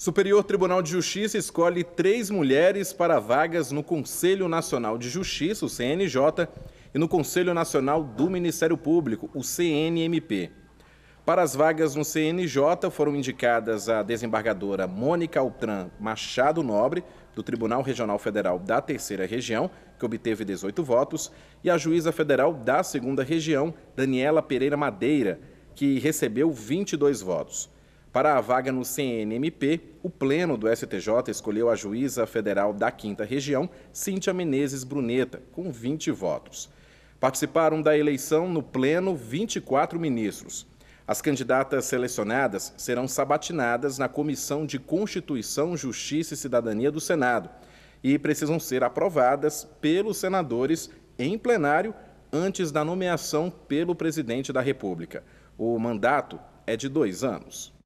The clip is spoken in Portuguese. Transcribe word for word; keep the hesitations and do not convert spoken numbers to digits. Superior Tribunal de Justiça escolhe três mulheres para vagas no Conselho Nacional de Justiça, o C N J, e no Conselho Nacional do Ministério Público, o C N M P. Para as vagas no C N J foram indicadas a desembargadora Mônica Altran Machado Nobre, do Tribunal Regional Federal da Terceira Região, que obteve dezoito votos, e a juíza federal da Segunda Região, Daniela Pereira Madeira, que recebeu vinte e dois votos. Para a vaga no C N M P, o Pleno do S T J escolheu a juíza federal da Quinta Região, Cíntia Menezes Bruneta, com vinte votos. Participaram da eleição no Pleno vinte e quatro ministros. As candidatas selecionadas serão sabatinadas na Comissão de Constituição, Justiça e Cidadania do Senado e precisam ser aprovadas pelos senadores em plenário antes da nomeação pelo presidente da República. O mandato é de dois anos.